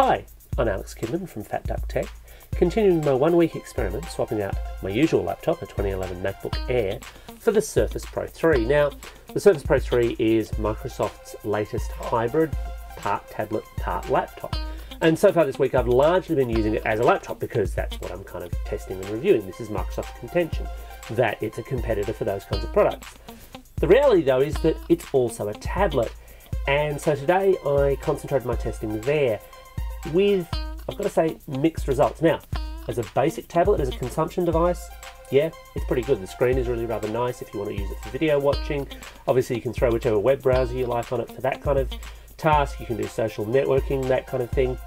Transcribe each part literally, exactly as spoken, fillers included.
Hi, I'm Alex Kidman from Fat Duck Tech, continuing my one week experiment swapping out my usual laptop, a twenty eleven MacBook Air, for the Surface Pro three. Now, the Surface Pro three is Microsoft's latest hybrid, part tablet, part laptop. And so far this week I've largely been using it as a laptop because that's what I'm kind of testing and reviewing. This is Microsoft's contention, that it's a competitor for those kinds of products. The reality though is that it's also a tablet. And so today I concentrated my testing there with, I've got to say, mixed results. Now, as a basic tablet, as a consumption device, yeah, it's pretty good. The screen is really rather nice if you want to use it for video watching. Obviously you can throw whichever web browser you like on it for that kind of task. You can do social networking, that kind of thing.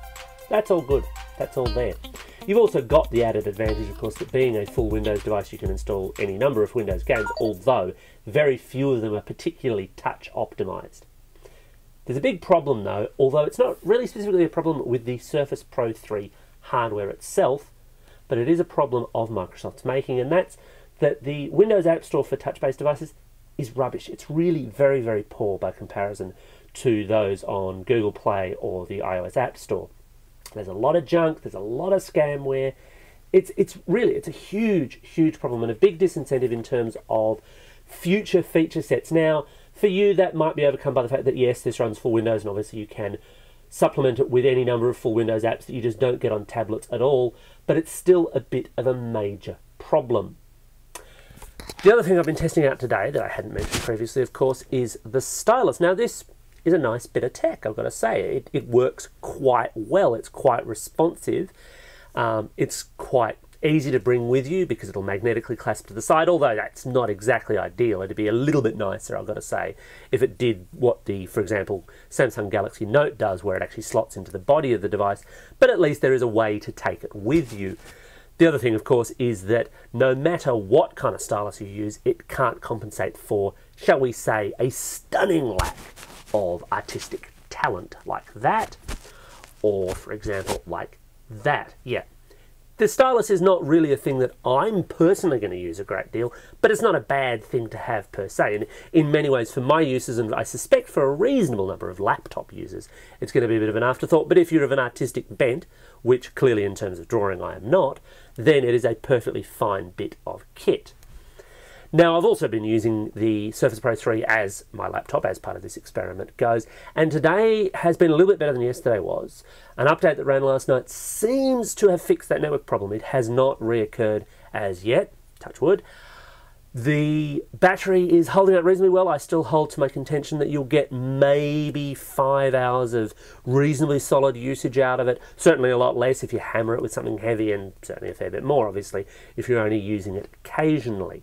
That's all good, that's all there. You've also got the added advantage, of course, that being a full Windows device, you can install any number of Windows games, although very few of them are particularly touch optimized. There's a big problem though, although it's not really specifically a problem with the Surface Pro three hardware itself, but it is a problem of Microsoft's making, and that's that the Windows App Store for touch-based devices is rubbish. It's really very, very poor by comparison to those on Google Play or the iOS App Store. There's a lot of junk, there's a lot of scamware. It's, it's really, it's a huge, huge problem and a big disincentive in terms of future feature sets. Now, for you, that might be overcome by the fact that, yes, this runs full Windows, and obviously you can supplement it with any number of full Windows apps that you just don't get on tablets at all, but it's still a bit of a major problem. The other thing I've been testing out today that I hadn't mentioned previously, of course, is the stylus. Now, this is a nice bit of tech, I've got to say. It, it works quite well. It's quite responsive. Um, it's quite easy to bring with you because it'll magnetically clasp to the side, although that's not exactly ideal. It'd be a little bit nicer, I've got to say, if it did what the, for example, Samsung Galaxy Note does, where it actually slots into the body of the device, but at least there is a way to take it with you. The other thing, of course, is that no matter what kind of stylus you use, it can't compensate for, shall we say, a stunning lack of artistic talent like that, or, for example, like that. Yeah. The stylus is not really a thing that I'm personally going to use a great deal, but it's not a bad thing to have per se. And in many ways for my uses, and I suspect for a reasonable number of laptop users, it's going to be a bit of an afterthought. But if you're of an artistic bent, which clearly in terms of drawing I am not, then it is a perfectly fine bit of kit. Now, I've also been using the Surface Pro three as my laptop as part of this experiment goes, and today has been a little bit better than yesterday was. An update that ran last night seems to have fixed that network problem. It has not reoccurred as yet, touch wood. The battery is holding up reasonably well. I still hold to my contention that you'll get maybe five hours of reasonably solid usage out of it. Certainly a lot less if you hammer it with something heavy, and certainly a fair bit more, obviously, if you're only using it occasionally.